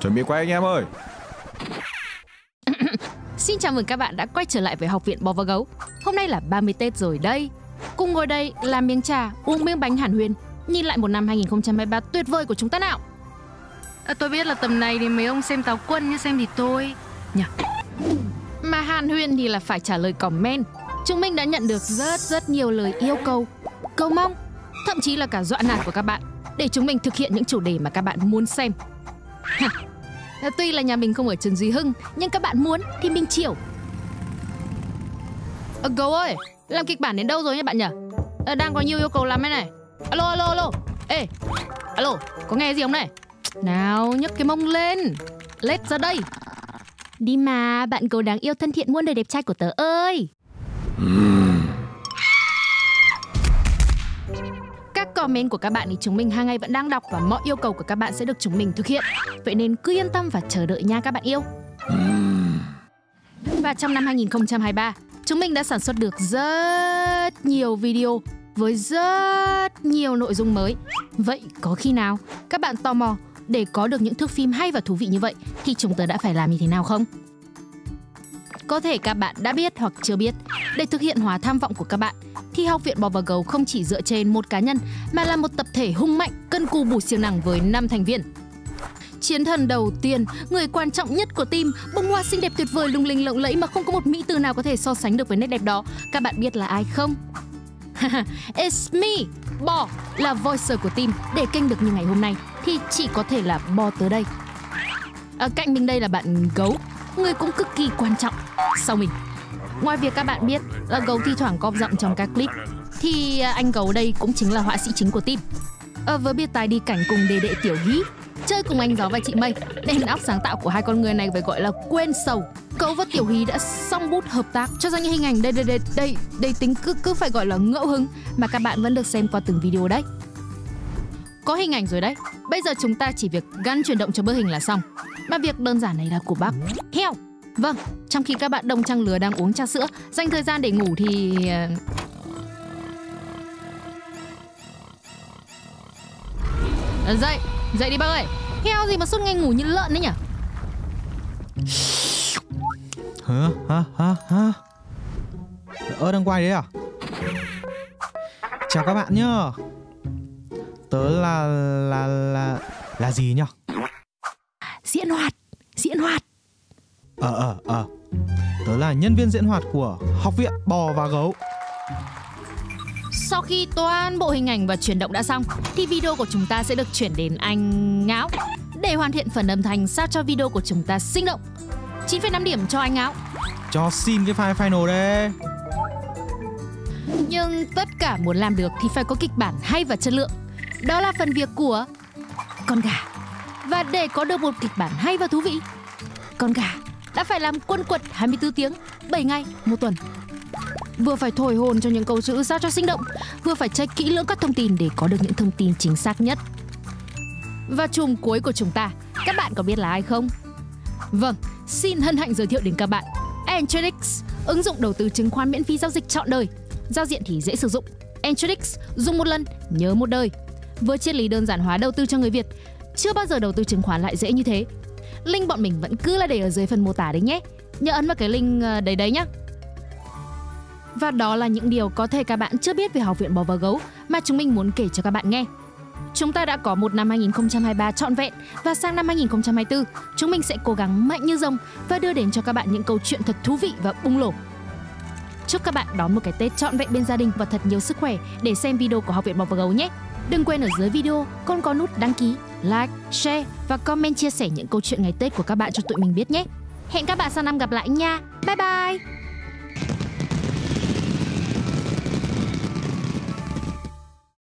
Chuẩn bị quay anh em ơi. Xin chào mừng các bạn đã quay trở lại với Học viện Bò và Gấu. Hôm nay là 30 Tết rồi đây. Cùng ngồi đây làm miếng trà, uống miếng bánh hàn huyên, nhìn lại một năm 2023 tuyệt vời của chúng ta nào. Tôi biết là tầm này thì mấy ông xem Táo Quân như xem thì tôi nhỉ. Mà hàn huyên thì là phải trả lời comment. Chúng mình đã nhận được rất nhiều lời yêu cầu, cầu mong, thậm chí là cả dọa nạt của các bạn để chúng mình thực hiện những chủ đề mà các bạn muốn xem. Tuy là nhà mình không ở Trần Duy Hưng, nhưng các bạn muốn thì mình chịu. Gấu ơi, làm kịch bản đến đâu rồi nhé bạn nhỉ? Đang có nhiều yêu cầu lắm đây này. Alo, alo, alo. Ê, alo, có nghe gì không này? Nào, nhấc cái mông lên. Lết ra đây. Đi mà, bạn gấu đáng yêu thân thiện muôn đời đẹp trai của tớ ơi. Các comment của các bạn thì chúng mình hàng ngày vẫn đang đọc, và mọi yêu cầu của các bạn sẽ được chúng mình thực hiện. Vậy nên cứ yên tâm và chờ đợi nha các bạn yêu. Và trong năm 2023, chúng mình đã sản xuất được rất nhiều video với rất nhiều nội dung mới. Vậy có khi nào các bạn tò mò để có được những thước phim hay và thú vị như vậy thì chúng tớ đã phải làm như thế nào không? Có thể các bạn đã biết hoặc chưa biết, để thực hiện hóa tham vọng của các bạn thì Học viện Bò và Gấu không chỉ dựa trên một cá nhân mà là một tập thể hung mạnh, cân cù bù siêng năng với 5 thành viên. Chiến thần đầu tiên, người quan trọng nhất của team, bông hoa xinh đẹp tuyệt vời lung linh lộng lẫy mà không có một mỹ từ nào có thể so sánh được với nét đẹp đó. Các bạn biết là ai không? It's me, Bò, là voicer của team. Để kênh được như ngày hôm nay thì chỉ có thể là Bò tới đây. Ở cạnh mình đây là bạn Gấu, người cũng cực kỳ quan trọng sau mình. Ngoài việc các bạn biết là Gấu thi thoảng góp giọng trong các clip, thì anh Gấu đây cũng chính là họa sĩ chính của team. Với biệt tài đi cảnh cùng đề đệ Tiểu Hí, chơi cùng anh Gió và chị Mây, nên óc sáng tạo của hai con người này phải gọi là quên sầu. Gấu và Tiểu Hí đã song bút hợp tác cho ra những hình ảnh đầy tính cứ phải gọi là ngẫu hứng mà các bạn vẫn được xem qua từng video đấy. Có hình ảnh rồi đấy, bây giờ chúng ta chỉ việc gắn chuyển động cho bức hình là xong. Mà việc đơn giản này là của bác heo. Vâng, trong khi các bạn đồng trang lứa đang uống trà sữa, dành thời gian để ngủ thì... Dậy, dậy đi bác ơi. Heo gì mà suốt ngày ngủ như lợn đấy nhỉ? Hả? Đang quay đấy à? Chào các bạn nhá. Tớ là gì nhỉ? Diễn hoạt. Tớ là nhân viên diễn hoạt của Học viện Bò và Gấu. Sau khi toàn bộ hình ảnh và chuyển động đã xong thì video của chúng ta sẽ được chuyển đến anh Ngáo để hoàn thiện phần âm thanh sao cho video của chúng ta sinh động. 9,5 điểm cho anh Ngáo. Cho xin cái file final đấy. Nhưng tất cả muốn làm được thì phải có kịch bản hay và chất lượng. Đó là phần việc của con gà. Và để có được một kịch bản hay và thú vị, con gà đã phải làm quần quật 24 tiếng, 7 ngày, 1 tuần. Vừa phải thổi hồn cho những câu chữ sao cho sinh động, vừa phải check kỹ lưỡng các thông tin để có được những thông tin chính xác nhất. Và chùm cuối của chúng ta, các bạn có biết là ai không? Vâng, xin hân hạnh giới thiệu đến các bạn Entrade X, ứng dụng đầu tư chứng khoán miễn phí giao dịch trọn đời. Giao diện thì dễ sử dụng. Entrade X, dùng một lần, nhớ một đời. Với triết lý đơn giản hóa đầu tư cho người Việt, chưa bao giờ đầu tư chứng khoán lại dễ như thế. Link bọn mình vẫn cứ là để ở dưới phần mô tả đấy nhé. Nhớ ấn vào cái link đấy nhé. Và đó là những điều có thể các bạn chưa biết về Học viện Bò và Gấu mà chúng mình muốn kể cho các bạn nghe. Chúng ta đã có một năm 2023 trọn vẹn, và sang năm 2024 chúng mình sẽ cố gắng mạnh như rồng và đưa đến cho các bạn những câu chuyện thật thú vị và bùng nổ. Chúc các bạn đón một cái Tết trọn vẹn bên gia đình và thật nhiều sức khỏe để xem video của Học viện Bò và Gấu nhé. Đừng quên ở dưới video con có nút đăng ký, like, share và comment chia sẻ những câu chuyện ngày Tết của các bạn cho tụi mình biết nhé. Hẹn các bạn sau năm gặp lại nha. Bye bye!